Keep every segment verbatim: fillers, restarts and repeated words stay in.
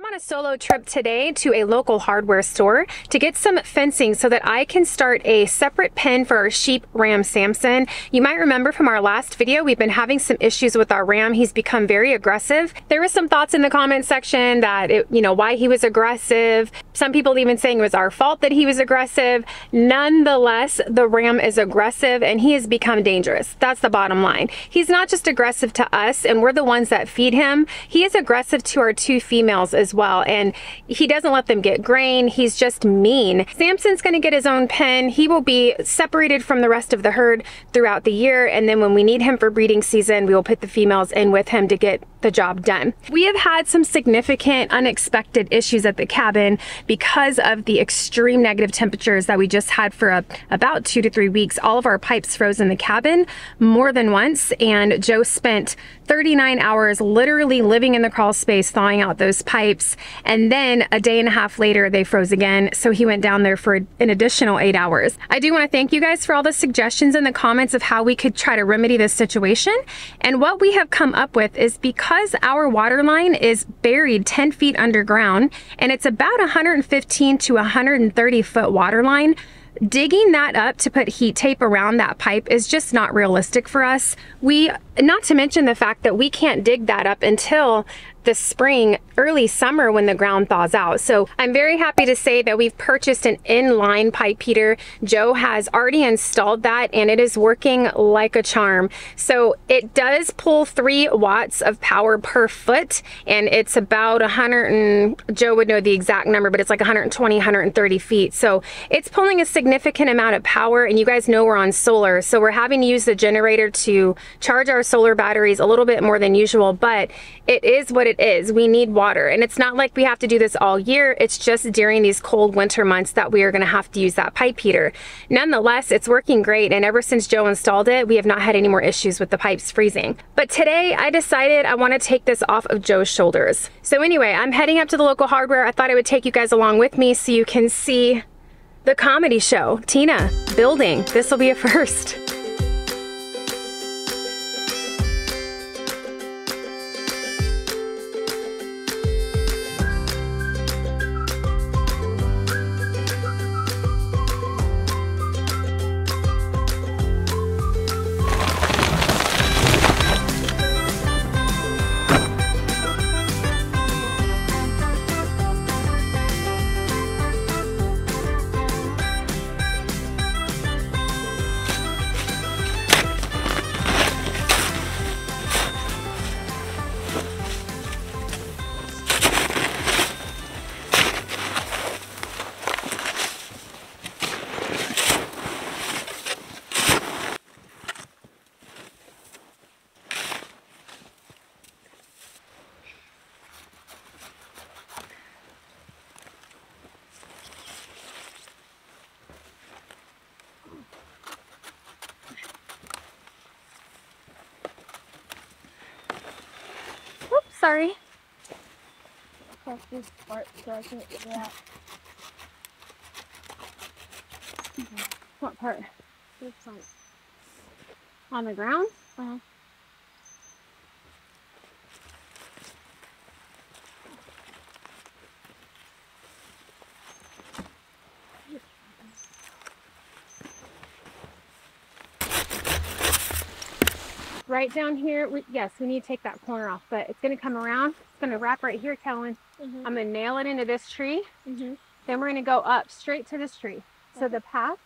I'm on a solo trip today to a local hardware store to get some fencing so that I can start a separate pen for our sheep ram Samson. You might remember from our last video, we've been having some issues with our ram. He's become very aggressive. There was some thoughts in the comment section that, it, you know, why he was aggressive. Some people even saying it was our fault that he was aggressive. Nonetheless, the ram is aggressive and he has become dangerous. That's the bottom line. He's not just aggressive to us and we're the ones that feed him. He is aggressive to our two females as well, and he doesn't let them get grain. He's just mean. Samson's going to get his own pen. He will be separated from the rest of the herd throughout the year, and then when we need him for breeding season, we will put the females in with him to get the job done. We have had some significant unexpected issues at the cabin because of the extreme negative temperatures that we just had for a, about two to three weeks. All of our pipes froze in the cabin more than once, and Joe spent thirty-nine hours literally living in the crawl space thawing out those pipes. And then a day and a half later, they froze again. So he went down there for an additional eight hours. I do want to thank you guys for all the suggestions in the comments of how we could try to remedy this situation. And what we have come up with is, because our water line is buried ten feet underground, and it's about one hundred fifteen to one hundred thirty foot water line, digging that up to put heat tape around that pipe is just not realistic for us. We, not to mention the fact that we can't dig that up until the spring, early summer, when the ground thaws out. So I'm very happy to say that we've purchased an inline pipe heater. Joe has already installed that and it is working like a charm. So it does pull three watts of power per foot, and it's about one hundred, and Joe would know the exact number, but it's like one hundred twenty, one hundred thirty feet. So it's pulling a significant amount of power, and you guys know we're on solar, so we're having to use the generator to charge our solar batteries a little bit more than usual, but it is what it is. We need water, and it's not like we have to do this all year. It's just during these cold winter months that we are going to have to use that pipe heater. Nonetheless, it's working great, and ever since Joe installed it, we have not had any more issues with the pipes freezing. But today I decided I want to take this off of Joe's shoulders. So anyway, I'm heading up to the local hardware. I thought I would take you guys along with me so you can see the comedy show Tina building. This will be a first. Sorry. Press this part so I can get it out. Okay. What part? This part. On the ground? Uh-huh. Right down here, we, yes, we need to take that corner off, but it's going to come around. It's going to wrap right here, Kellen. Mm-hmm. I'm going to nail it into this tree. Mm-hmm. Then we're going to go up straight to this tree. Okay. So the path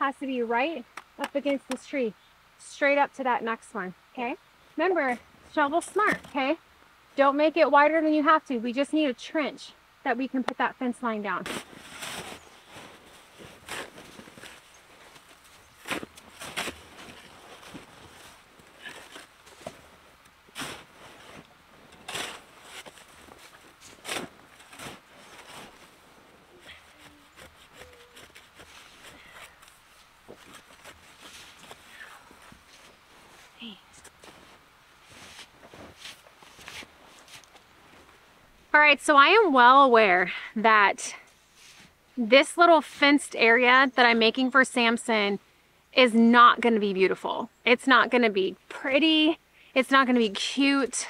has to be right up against this tree, straight up to that next one. Okay. Remember, shovel smart. Okay. Don't make it wider than you have to. We just need a trench that we can put that fence line down. All right, so I am well aware that this little fenced area that I'm making for Samson is not going to be beautiful. It's not going to be pretty. It's not going to be cute.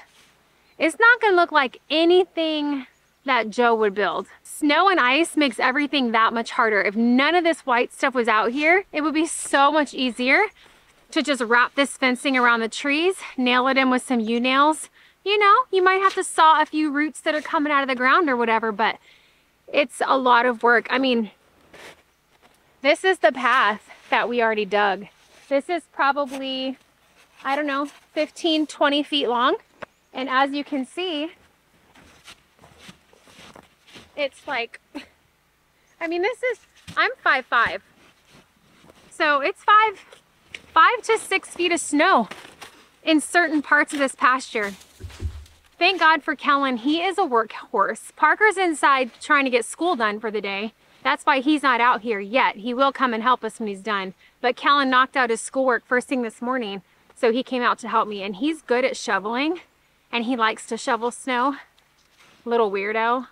It's not going to look like anything that Joe would build. Snow and ice makes everything that much harder. If none of this white stuff was out here, it would be so much easier to just wrap this fencing around the trees, nail it in with some U-nails. You know, you might have to saw a few roots that are coming out of the ground or whatever, but it's a lot of work. I mean, this is the path that we already dug. This is probably, I don't know, fifteen, twenty feet long. And as you can see, it's like, I mean, this is, I'm five foot five. So it's five, five to six feet of snow in certain parts of this pasture. Thank God for Kellen. He is a workhorse. Parker's inside trying to get school done for the day. That's why he's not out here yet. He will come and help us when he's done. But Kellen knocked out his schoolwork first thing this morning, so he came out to help me. And he's good at shoveling, and he likes to shovel snow. Little weirdo.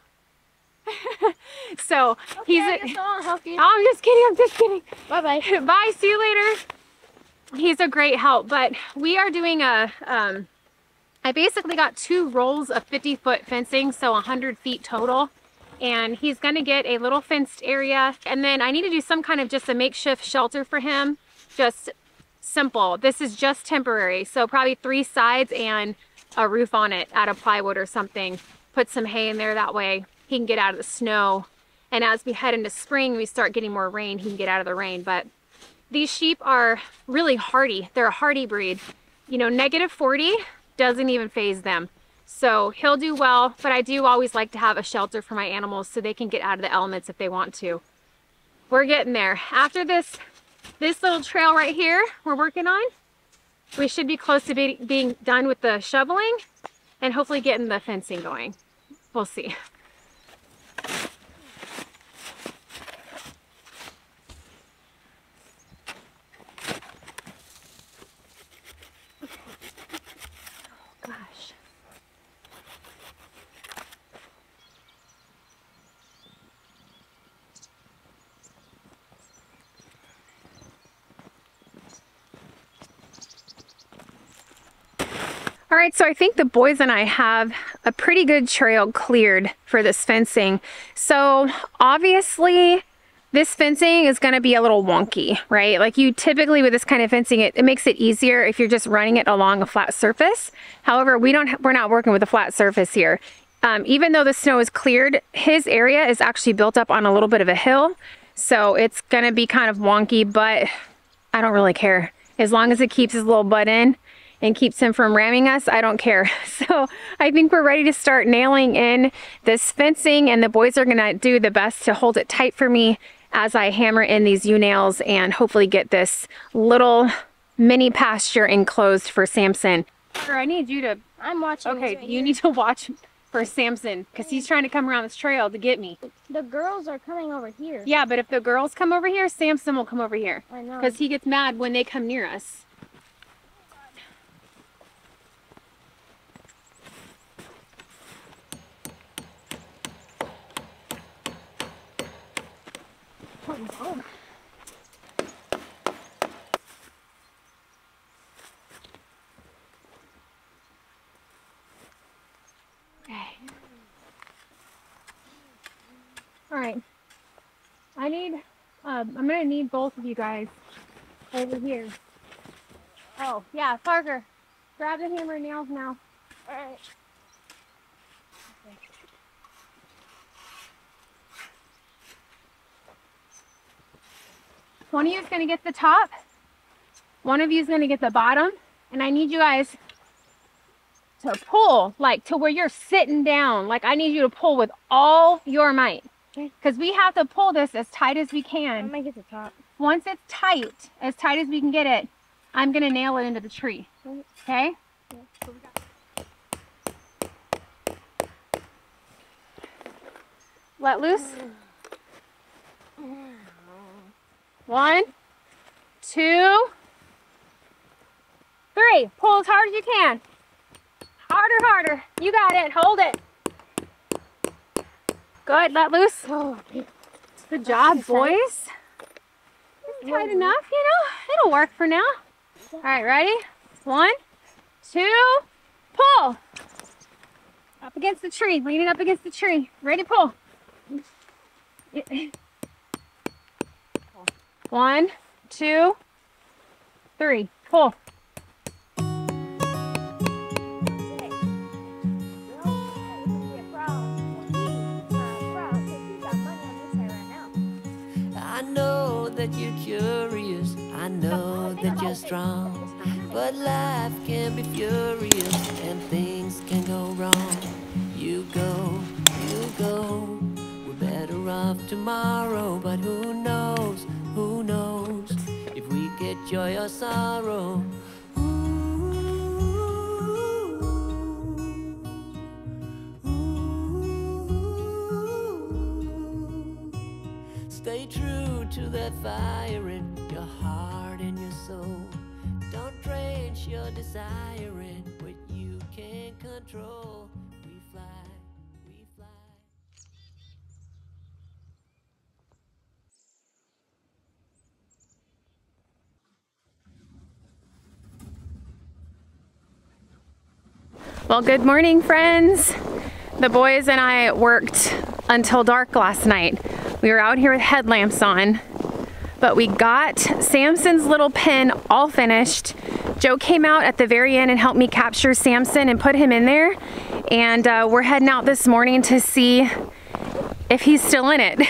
So okay, he's a, I'll help you. I'm just kidding. I'm just kidding. Bye-bye. Bye. See you later. He's a great help, but we are doing a, um, I basically got two rolls of fifty foot fencing, so one hundred feet total. And he's gonna get a little fenced area. And then I need to do some kind of just a makeshift shelter for him. Just simple. This is just temporary. So probably three sides and a roof on it out of plywood or something. Put some hay in there, that way he can get out of the snow. And as we head into spring, we start getting more rain, he can get out of the rain. But these sheep are really hardy. They're a hardy breed. You know, negative forty doesn't even faze them. So he'll do well, but I do always like to have a shelter for my animals so they can get out of the elements if they want to. We're getting there. After this, this little trail right here we're working on, we should be close to be, being done with the shoveling and hopefully getting the fencing going. We'll see. All right, so I think the boys and I have a pretty good trail cleared for this fencing. So obviously this fencing is gonna be a little wonky, right? Like you typically with this kind of fencing, it, it makes it easier if you're just running it along a flat surface. However, we don't, we're not working with a flat surface here. Um, even though the snow is cleared, his area is actually built up on a little bit of a hill. So it's gonna be kind of wonky, but I don't really care. As long as it keeps his little butt in and keeps him from ramming us, I don't care. So I think we're ready to start nailing in this fencing, and the boys are gonna do the best to hold it tight for me as I hammer in these U-nails and hopefully get this little mini pasture enclosed for Samson. Sure, I need you to, I'm watching. Okay, right you here. Need to watch for Samson because he's trying to come around this trail to get me. The girls are coming over here. Yeah, but if the girls come over here, Samson will come over here. I know. Because he gets mad when they come near us. Oh. Okay. All right. I need, um, I'm going to need both of you guys over here. Oh, yeah, Parker, grab the hammer and nails now. All right. One of you is going to get the top, one of you is going to get the bottom, and I need you guys to pull, like to where you're sitting down. Like I need you to pull with all your might, because we have to pull this as tight as we can. I'm going to get the top. Once it's tight, as tight as we can get it, I'm going to nail it into the tree, okay? Let loose. One, two, three. Pull as hard as you can. Harder, harder. You got it. Hold it. Good. Let loose. Oh, good job, boys. It's tight enough, you know. It'll work for now. All right, ready? One, two, pull. Up against the tree, leaning up against the tree. Ready, pull. One, two, three, pull. I know that you're curious, I know that you're strong, but life can be furious and things can go wrong. You go, you go, we're better off tomorrow, but who knows, who knows, if we get joy or sorrow. Stay true to that fire in your heart and your soul. Don't drench your desire in what you can't control. We fly, we fly. Well, good morning, friends. The boys and I worked until dark last night. We were out here with headlamps on, but we got Samson's little pen all finished. Joe came out at the very end and helped me capture Samson and put him in there. And uh, we're heading out this morning to see if he's still in it.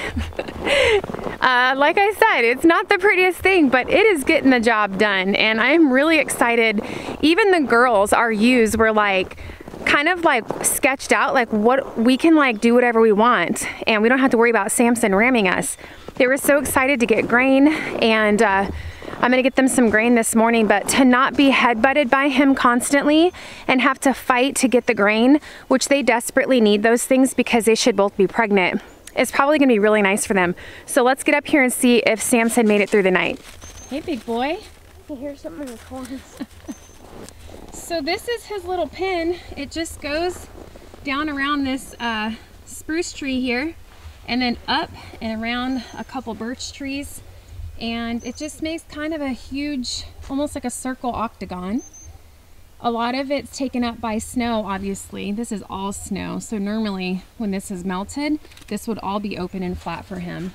uh, like I said, it's not the prettiest thing, but it is getting the job done. And I'm really excited. Even the girls, our U's, were like, kind of like sketched out like what we can like do whatever we want and we don't have to worry about Samson ramming us. They were so excited to get grain and uh, I'm gonna get them some grain this morning, but to not be headbutted by him constantly and have to fight to get the grain, which they desperately need those things because they should both be pregnant, it's probably gonna be really nice for them. So let's get up here and see if Samson made it through the night. Hey big boy. I can hear something in the corns. So this is his little pen. It just goes down around this uh, spruce tree here and then up and around a couple birch trees, and it just makes kind of a huge, almost like a circle octagon. A lot of it's taken up by snow, obviously. This is all snow, so normally when this is melted, this would all be open and flat for him.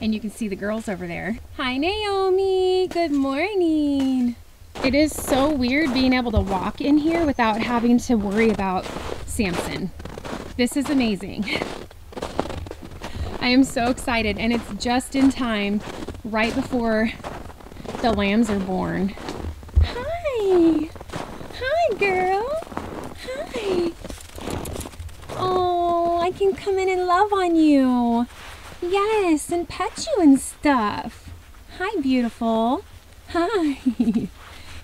And you can see the girls over there. Hi Naomi, good morning. It is so weird being able to walk in here without having to worry about Samson. This is amazing. I am so excited, and it's just in time right before the lambs are born. Hi! Hi, girl! Hi! Oh, I can come in and love on you. Yes, and pet you and stuff. Hi, beautiful. Hi!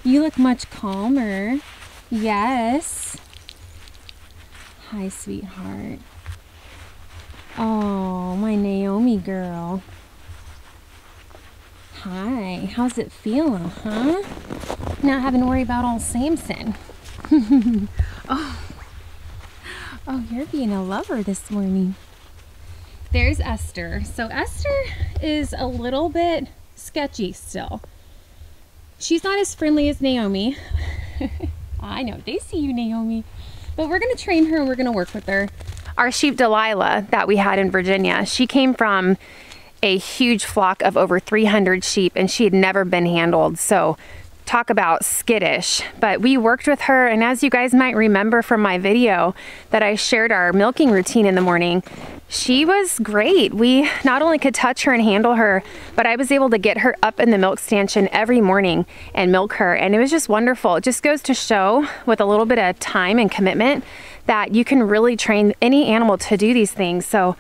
You look much calmer. Yes. Hi, sweetheart. Oh, my Naomi girl. Hi. How's it feeling, huh? Not having to worry about old Samson. Oh. Oh, you're being a lover this morning. There's Esther. So Esther is a little bit sketchy still. She's not as friendly as Naomi. I know, they see you, Naomi. But we're gonna train her and we're gonna work with her. Our sheep Delilah that we had in Virginia, she came from a huge flock of over three hundred sheep and she had never been handled. So talk about skittish. But we worked with her, and as you guys might remember from my video that I shared our milking routine in the morning, she was great. We not only could touch her and handle her, but I was able to get her up in the milk stanchion every morning and milk her, and it was just wonderful. It just goes to show with a little bit of time and commitment that you can really train any animal to do these things. So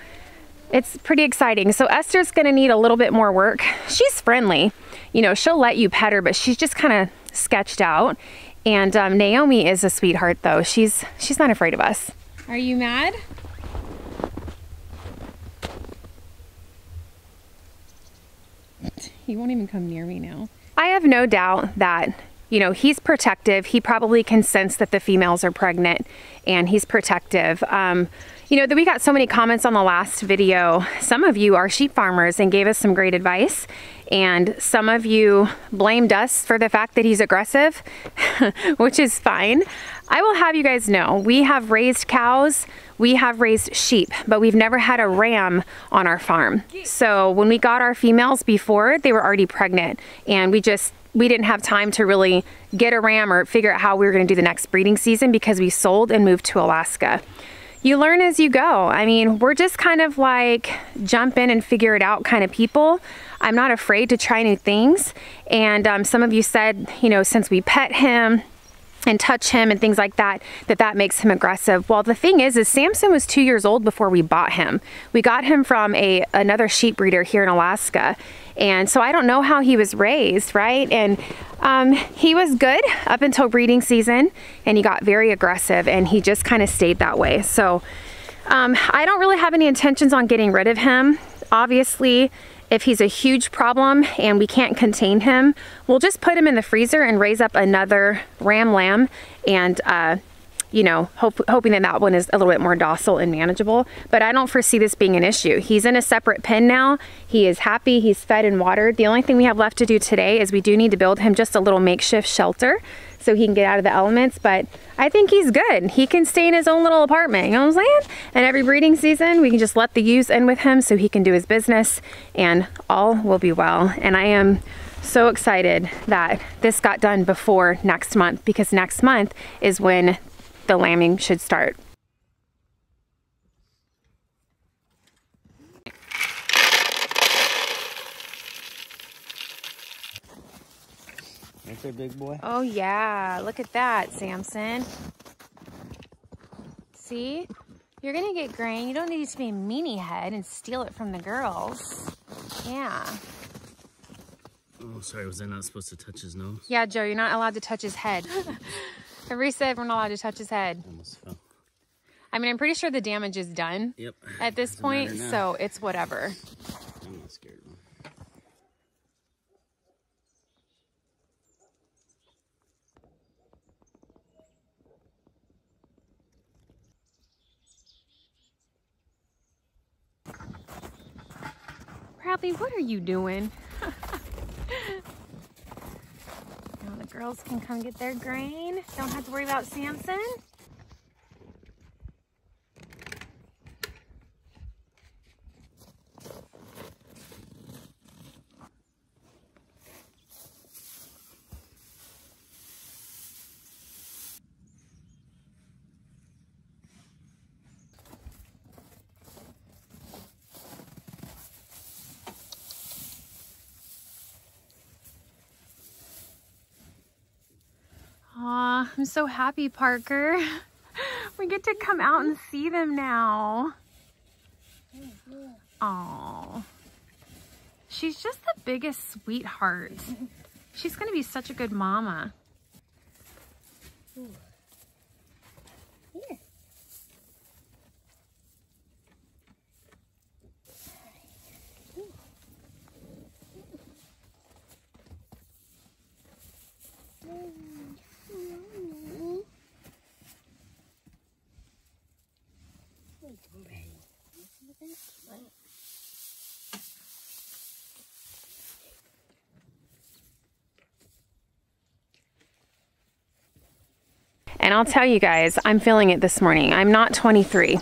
it's pretty exciting. So Esther's gonna need a little bit more work. She's friendly. You know, she'll let you pet her, but she's just kind of sketched out. And um, Naomi is a sweetheart though. She's, she's not afraid of us. Are you mad? He won't even come near me now. I have no doubt that, you know, he's protective. He probably can sense that the females are pregnant and he's protective. Um, you know, that we got so many comments on the last video. Some of you are sheep farmers and gave us some great advice. And some of you blamed us for the fact that he's aggressive, which is fine. I will have you guys know, we have raised cows, we have raised sheep, but we've never had a ram on our farm. So when we got our females before, they were already pregnant, and we just, we didn't have time to really get a ram or figure out how we were gonna do the next breeding season because we sold and moved to Alaska. You learn as you go. I mean, we're just kind of like jump in and figure it out kind of people. I'm not afraid to try new things. And um, some of you said, you know, since we pet him and touch him and things like that, that that makes him aggressive. Well, the thing is, is Samson was two years old before we bought him. We got him from a another sheep breeder here in Alaska. And so I don't know how he was raised, right? And um, he was good up until breeding season, and he got very aggressive, and he just kind of stayed that way. So um, I don't really have any intentions on getting rid of him. Obviously, if he's a huge problem and we can't contain him, we'll just put him in the freezer and raise up another ram lamb, and uh, you know, hope, hoping that that one is a little bit more docile and manageable. But I don't foresee this being an issue. He's in a separate pen now. He is happy. He's fed and watered. The only thing we have left to do today is we do need to build him just a little makeshift shelter so he can get out of the elements. But I think he's good. He can stay in his own little apartment, you know what I'm saying? And every breeding season, we can just let the ewes in with him so he can do his business, and all will be well. And I am so excited that this got done before next month, because next month is when the lambing should start. That's a big boy. Oh yeah, look at that, Samson. See, you're gonna get grain. You don't need to be a meanie head and steal it from the girls. Yeah. Oh, sorry, was I not supposed to touch his nose? Yeah, Joe, you're not allowed to touch his head. Everybody said we're not allowed to touch his head. Almost fell. I mean, I'm pretty sure the damage is done. Yep. At this Doesn't point, so it's whatever. I'm not scared. Bradley, what are you doing? Girls can come get their grain. Don't have to worry about Samson. Aw, I'm so happy, Parker. We get to come out and see them now. Aw. She's just the biggest sweetheart. She's gonna be such a good mama. And I'll tell you guys, I'm feeling it this morning. I'm not twenty-three.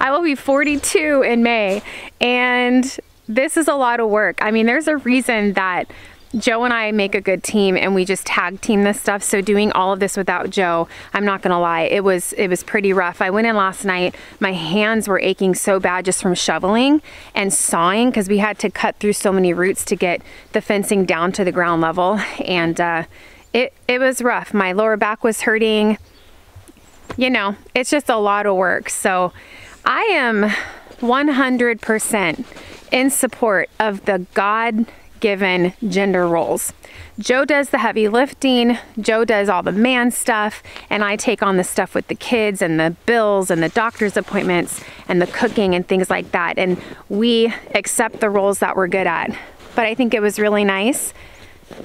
I will be forty-two in May, and this is a lot of work. I mean, there's a reason that Joe and I make a good team, and we just tag team this stuff. So doing all of this without Joe, I'm not gonna lie, it was it was pretty rough. I went in last night, my hands were aching so bad just from shoveling and sawing, because we had to cut through so many roots to get the fencing down to the ground level. And uh, it, it was rough. My lower back was hurting. You know, it's just a lot of work. So I am one hundred percent in support of the God given gender roles. Joe does the heavy lifting, Joe does all the man stuff, and I take on the stuff with the kids and the bills and the doctor's appointments and the cooking and things like that, and we accept the roles that we're good at. But I think it was really nice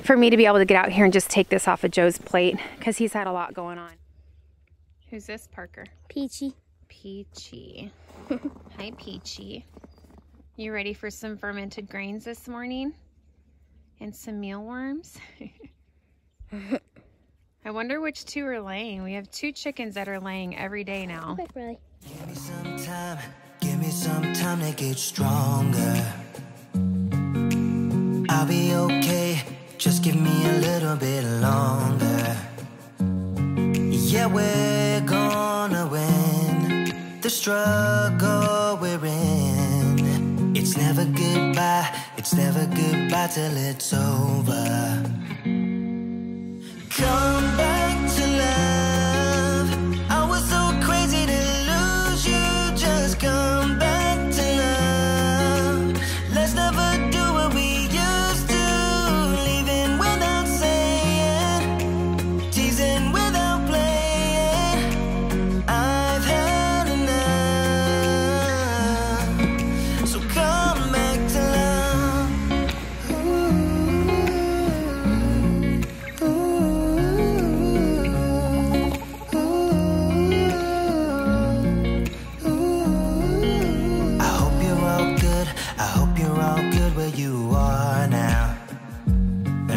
for me to be able to get out here and just take this off of Joe's plate, because he's had a lot going on. Who's this, Parker? Peachy. Peachy. Hi, Peachy. You ready for some fermented grains this morning? And some mealworms. I I wonder which two are laying. We have two chickens that are laying every day now. Quick, really. Give me some time. Give me some time to get stronger. I'll be okay. Just give me a little bit longer. Yeah, we're gonna win the struggle we're in. It's never goodbye. It's never goodbye till it's over. Come back to love. I was so crazy to lose you. Just come back to love. Let's never do what we used to. Leaving without saying, teasing without playing. I've had enough. So come back to love. Ooh, ooh, ooh, ooh. I hope you're all good. I hope you're all good where you are now. Uh,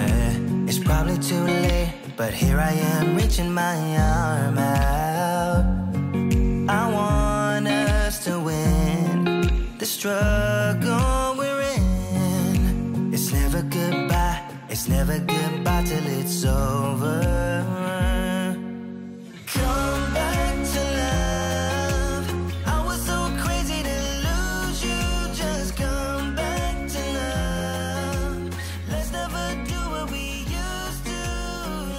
it's probably too late, but here I am reaching my arm out. I want us to win the struggle we're in. It's never goodbye. It's never goodbye till it's over. Come back to love. I was so crazy to lose you. Just come back to love. Let's never do what we used to.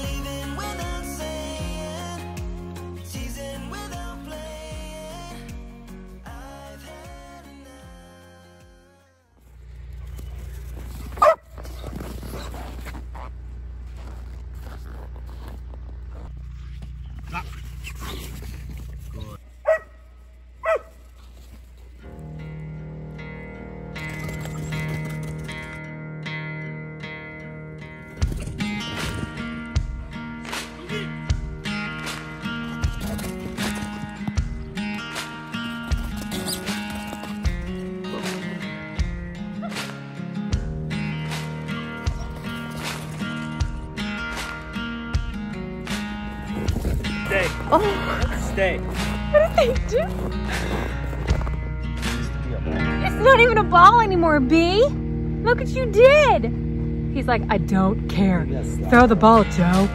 Leaving without saying, teasing without playing. I've had enough. Stay. Oh. Stay. What did they do? It used to be a ball. It's not even a ball anymore, B. Look what you did. He's like, I don't care. Yes, throw the ball, Joe.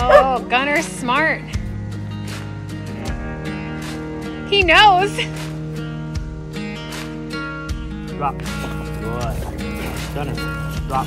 Oh, Gunner's smart. He knows. Drop. Good. Gunner. Drop.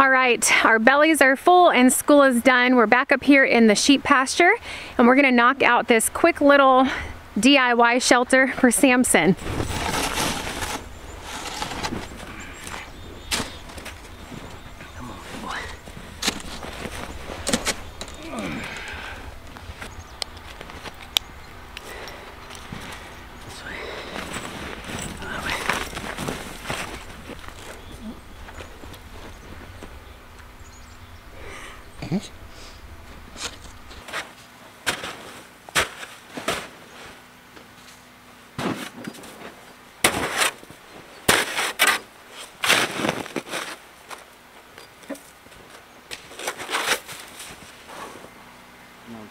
All right, our bellies are full and school is done. We're back up here in the sheep pasture and we're gonna knock out this quick little D I Y shelter for Samson. Come on, boy.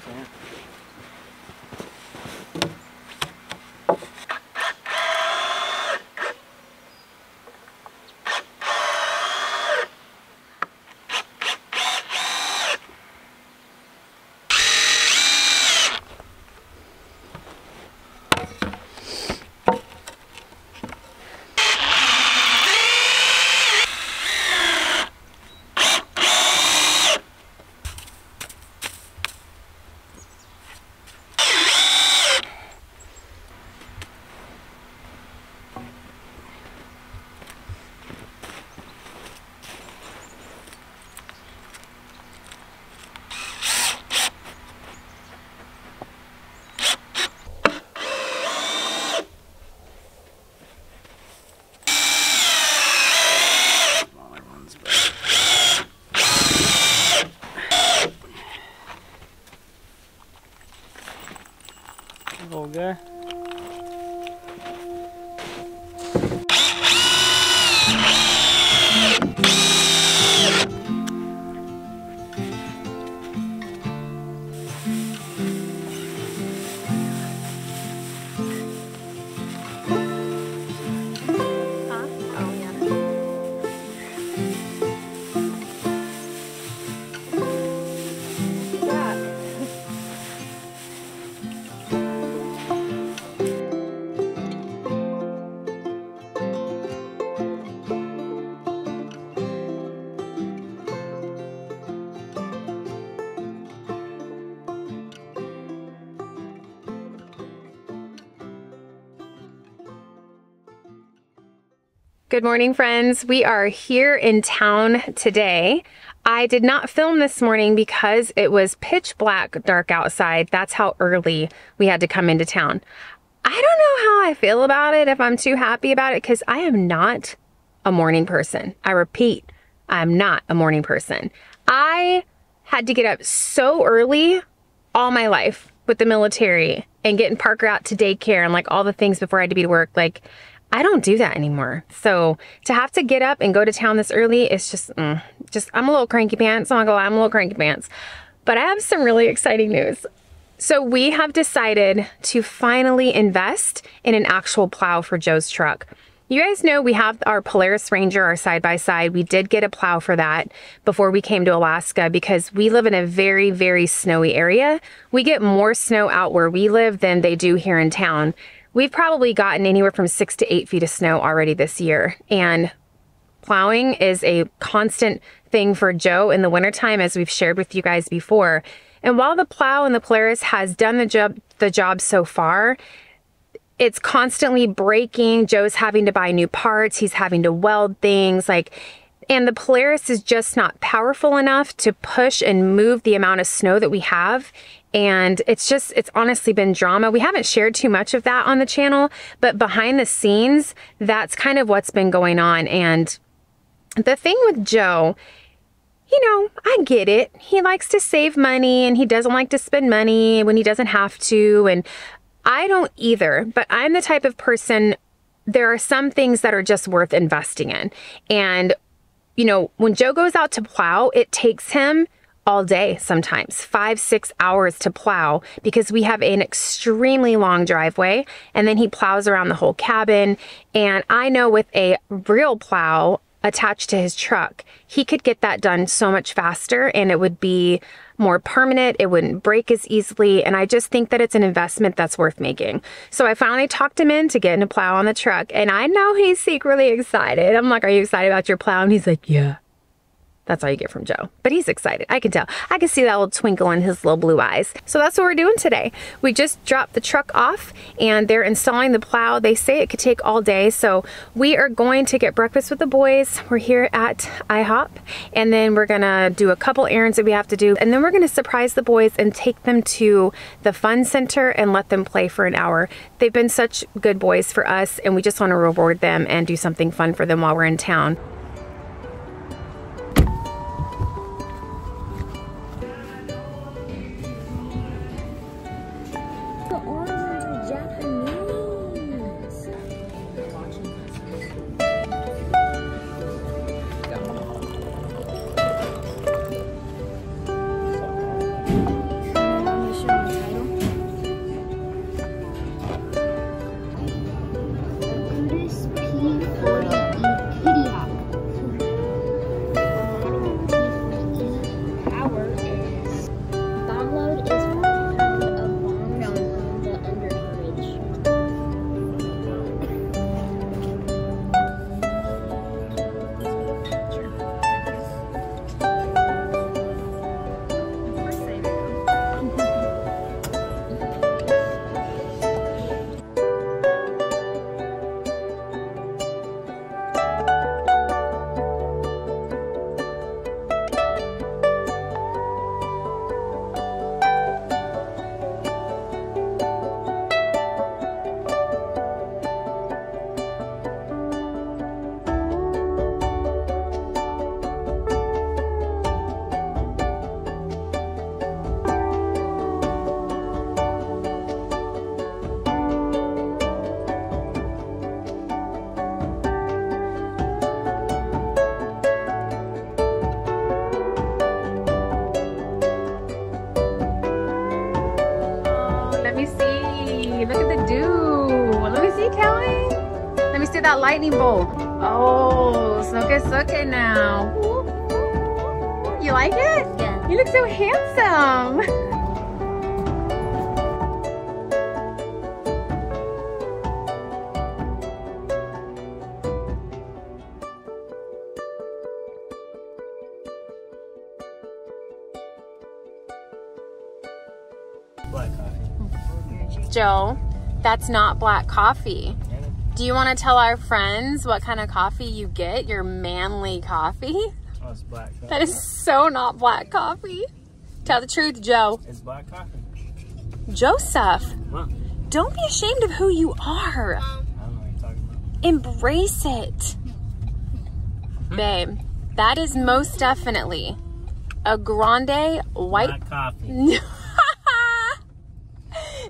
Yeah. There. Good morning, friends. We are here in town today. I did not film this morning because it was pitch black dark outside. That's how early we had to come into town. I don't know how I feel about it, if I'm too happy about it, because I am not a morning person. I repeat, I'm not a morning person. I had to get up so early all my life with the military and getting Parker out to daycare and like all the things before I had to be to work. Like, I don't do that anymore. So to have to get up and go to town this early, it's just, mm, just I'm a little cranky pants. I'm not gonna lie, I'm a little cranky pants. But I have some really exciting news. So we have decided to finally invest in an actual plow for Joe's truck. You guys know we have our Polaris Ranger, our side-by-side. We did get a plow for that before we came to Alaska because we live in a very, very snowy area. We get more snow out where we live than they do here in town. We've probably gotten anywhere from six to eight feet of snow already this year. And plowing is a constant thing for Joe in the wintertime, as we've shared with you guys before. And while the plow and the Polaris has done the job, the job so far, it's constantly breaking. Joe's having to buy new parts. He's having to weld things like, and the Polaris is just not powerful enough to push and move the amount of snow that we have. And it's just, it's honestly been drama. We haven't shared too much of that on the channel, but behind the scenes, that's kind of what's been going on. And the thing with Joe, you know, I get it. He likes to save money and he doesn't like to spend money when he doesn't have to. And I don't either, but I'm the type of person, there are some things that are just worth investing in. And, you know, when Joe goes out to plow, it takes him all day, sometimes five, six hours to plow because we have an extremely long driveway and then he plows around the whole cabin. And I know with a real plow attached to his truck, he could get that done so much faster and it would be more permanent. It wouldn't break as easily. And I just think that it's an investment that's worth making. So I finally talked him into getting a plow on the truck and I know he's secretly excited. I'm like, are you excited about your plow? And he's like, yeah. That's all you get from Joe, but he's excited. I can tell. I can see that little twinkle in his little blue eyes. So that's what we're doing today. We just dropped the truck off and they're installing the plow. They say it could take all day. So we are going to get breakfast with the boys. We're here at I hop and then we're gonna do a couple errands that we have to do. And then we're gonna surprise the boys and take them to the fun center and let them play for an hour. They've been such good boys for us and we just wanna reward them and do something fun for them while we're in town. that lightning bolt. Oh, soak it, soak it now. You like it? Yeah. You look so handsome. Joe, that's not black coffee. Do you want to tell our friends what kind of coffee you get? Your manly coffee? Oh, it's black coffee. That is so not black coffee. Tell the truth, Joe. It's black coffee. Joseph, what? Don't be ashamed of who you are. I don't know what you're talking about. Embrace it. Babe, that is most definitely a grande white... Black coffee.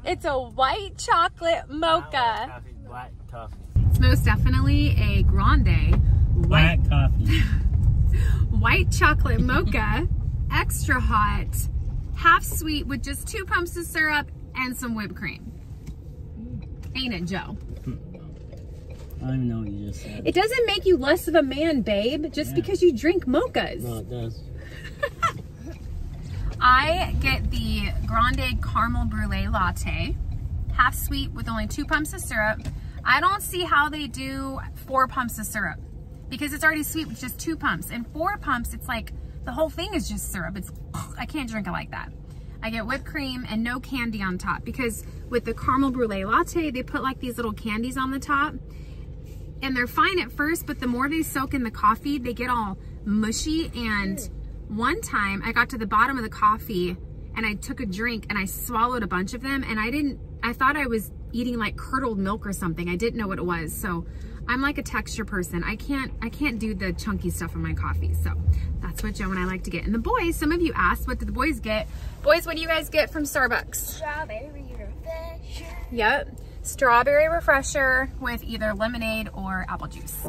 It's a white chocolate mocha. Black coffee, black coffee. It's most definitely a grande white black coffee. White chocolate mocha, extra hot, half sweet with just two pumps of syrup and some whipped cream. Ain't it, Joe? I don't even know what you just said. It doesn't make you less of a man, babe, just yeah. because you drink mochas. No, it does. I get the grande caramel brulee latte, half sweet with only two pumps of syrup. I don't see how they do four pumps of syrup because it's already sweet with just two pumps, and four pumps, it's like the whole thing is just syrup. It's, I can't drink it like that. I get whipped cream and no candy on top because with the caramel brulee latte, they put like these little candies on the top and they're fine at first, but the more they soak in the coffee, they get all mushy. And one time I got to the bottom of the coffee and I took a drink and I swallowed a bunch of them, and I didn't, I thought I was eating like curdled milk or something. I didn't know what it was. So I'm like a texture person. I can't, I can't do the chunky stuff in my coffee. So that's what Joe and I like to get. And the boys, some of you asked, what do the boys get? Boys, what do you guys get from Starbucks? Strawberry refresher. Yep. Strawberry refresher with either lemonade or apple juice.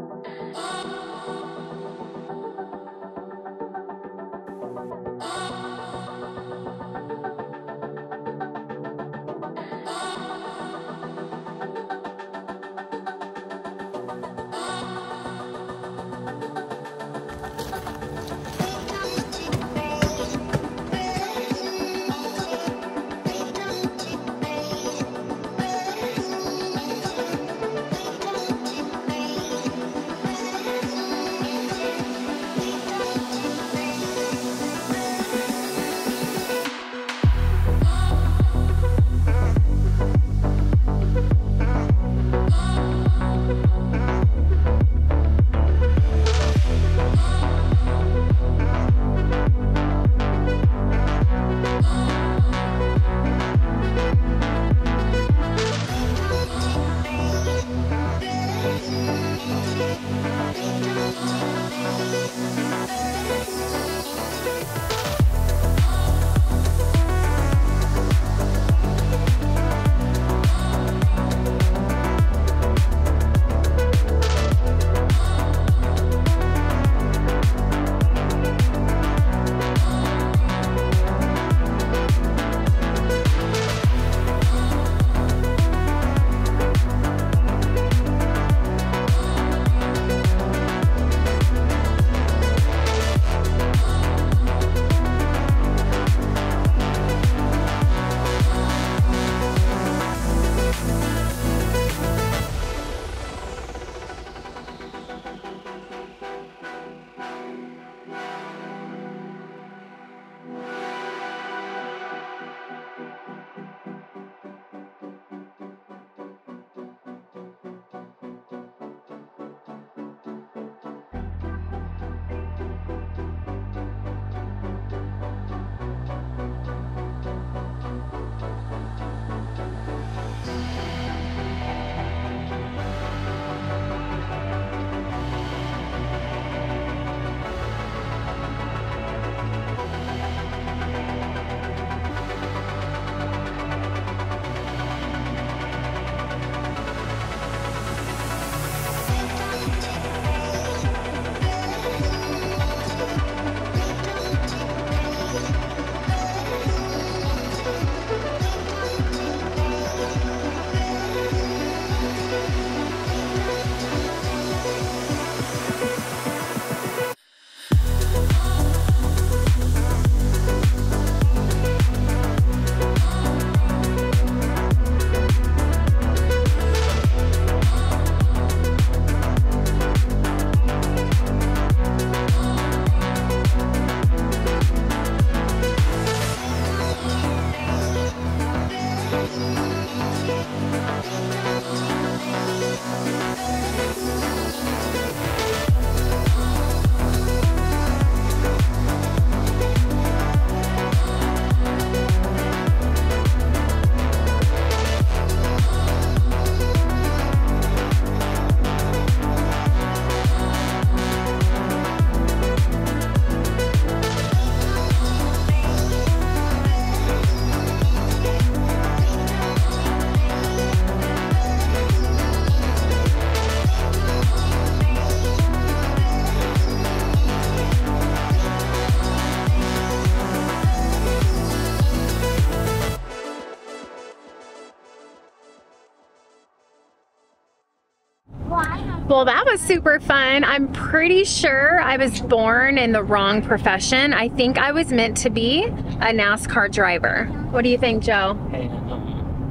Well, that was super fun. I'm pretty sure I was born in the wrong profession. I think I was meant to be a NASCAR driver. What do you think, Joe?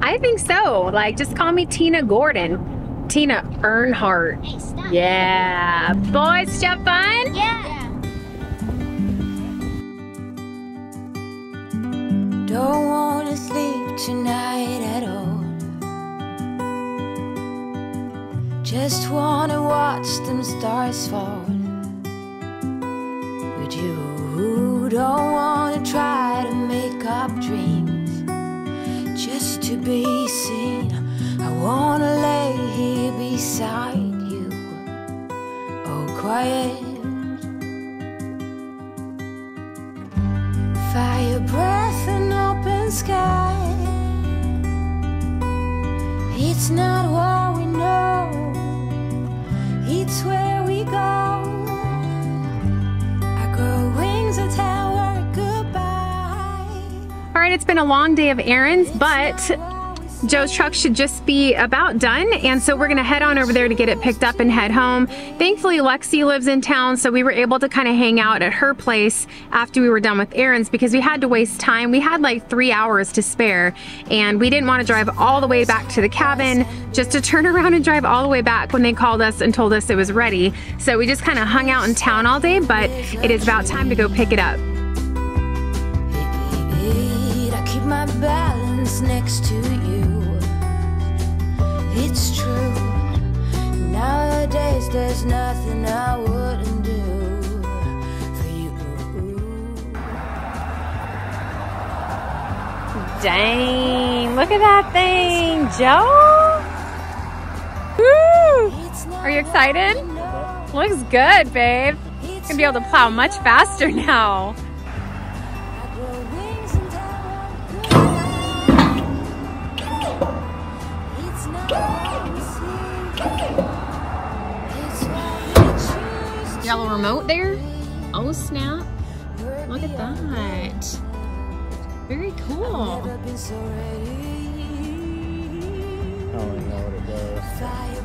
I think so. Like, just call me Tina Gordon. Tina Earnhardt. Yeah. Boys, did you have fun? Yeah. Don't want to sleep tonight at all. Just want to watch them stars fall. But you don't want to try to make up dreams just to be seen. I want to lay here beside you, oh quiet. Fire breath and open sky. It's not what we know, it's where we go. I grow wings and tell her goodbye. All right, it's been a long day of errands, but Joe's truck should just be about done, and so we're gonna head on over there to get it picked up and head home. Thankfully, Lexi lives in town, so we were able to kind of hang out at her place after we were done with errands because we had to waste time. We had like three hours to spare, and we didn't want to drive all the way back to the cabin just to turn around and drive all the way back when they called us and told us it was ready. So we just kind of hung out in town all day, but it is about time to go pick it up. I keep my balance next to you. It's true. Nowadays there's nothing I wouldn't do for you. Dang, look at that thing, Joe. Woo! Are you excited? Looks good, babe. You're gonna be able to plow much faster now. Yellow remote there. Oh snap, look at that. Very cool.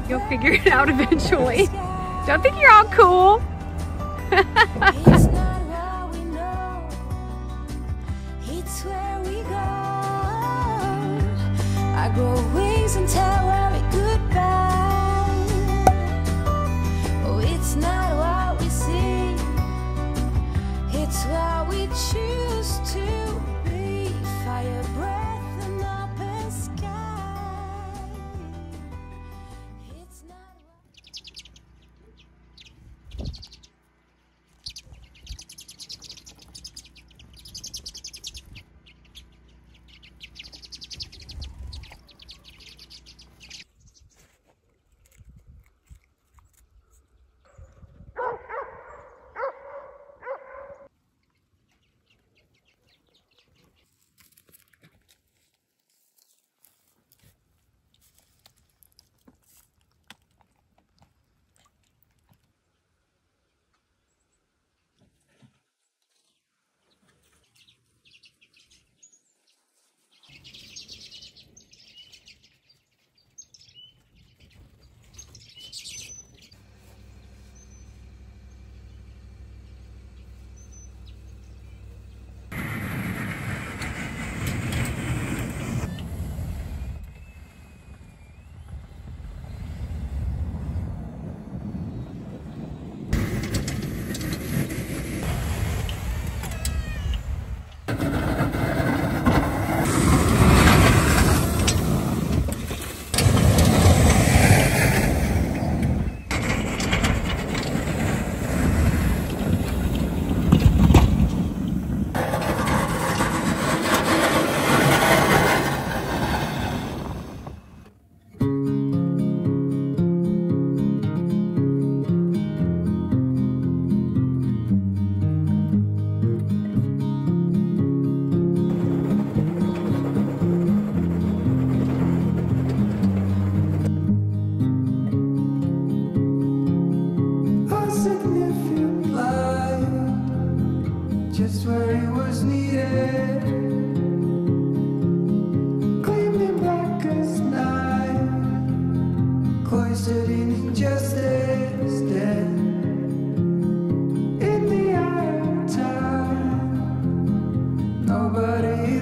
You'll figure it out eventually. Don't think you're all cool. I grow wings and tell her goodbye. Oh, it's not what we see, it's what we choose to be. Fire, breath, and open sky. It's not.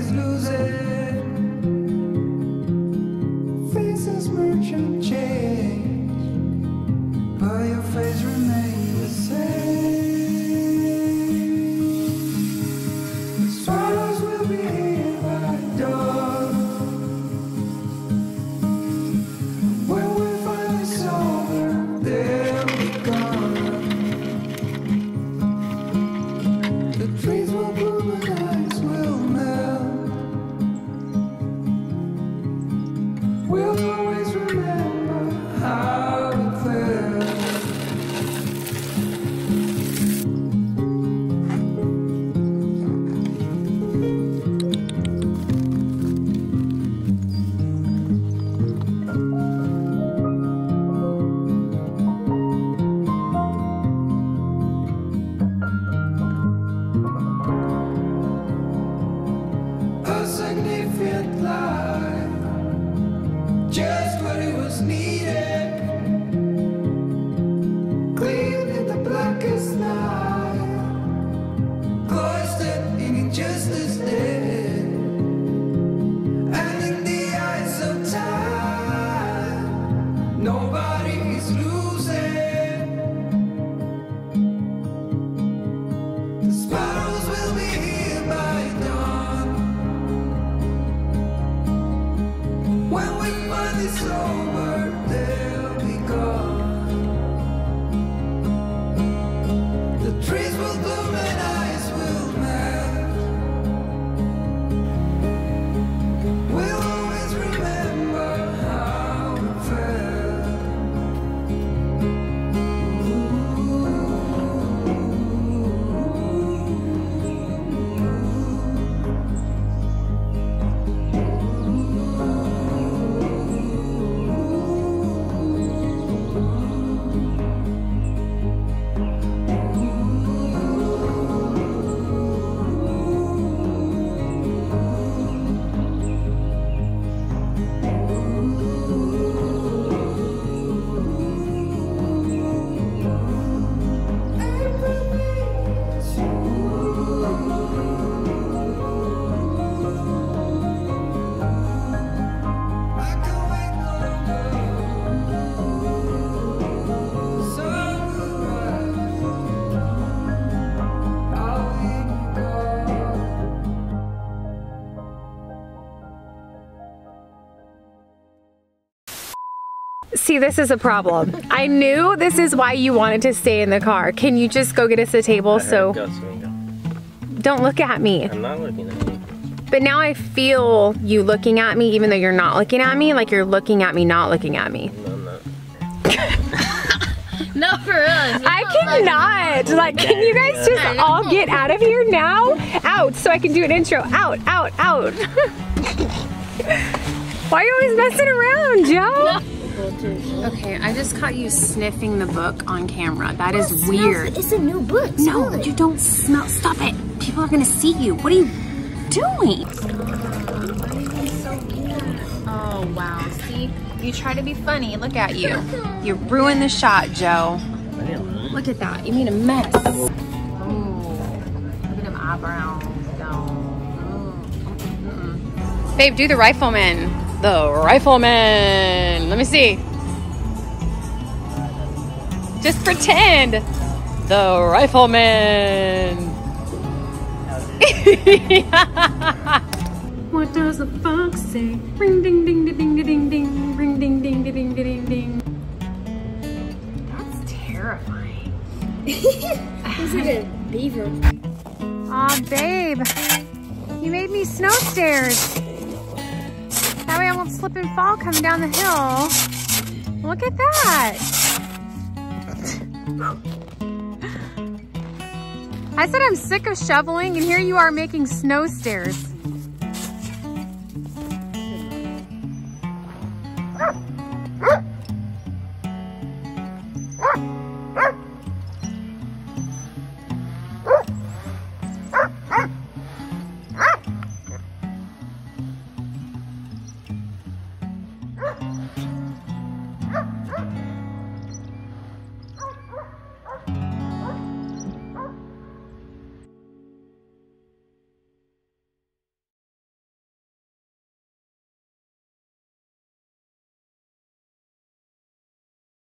always lose it. Faces merge and change, but your face remains the same. The swallows will be here by dawn. When we finally saw her, they'll be gone. The trees will bloom and ice will melt. We'll always remember how it felt. A significant life, just what it was needed. Clean in the blackest night, cloistered in injustice dead. And in the eyes of time, nobody is losing. The sparrows will be here by dawn. When we find this over, they'll be gone. The trees will bloom and ice will melt. We'll always remember how it felt. Ooh. I can wait longer. The sun will rise. I'll leave you See, this is a problem. I knew this is why you wanted to stay in the car. Can you just go get us a table? So Go, so go. don't look at me. I'm not looking at you. But now I feel you looking at me, even though you're not looking at me, like you're looking at me, not looking at me. No, I'm not. No, for us. I cannot. Like, can you guys just all get out of here now? Out, so I can do an intro. Out, out, out. Why are you always messing around, Joe? Okay, I just caught you sniffing the book on camera. That is weird. It's a new book. No, you don't smell. Stop it. People are gonna see you. What are you doing? Oh, wow. See, you try to be funny. Look at you. You ruined the shot, Joe. Look at that. You made a mess. Ooh, look at them eyebrows. No. Mm, mm-mm. Babe, do the rifleman. The rifleman. Let me see. Just pretend. The rifleman. What does the fox say? Ring ding ding ding ding ding ding. Ring ding ding ding ding ding ding. That's terrifying. Is it a beaver? Aw, babe. You made me snow stairs. That way I won't slip and fall coming down the hill. Look at that. I said I'm sick of shoveling, and here you are making snow stairs.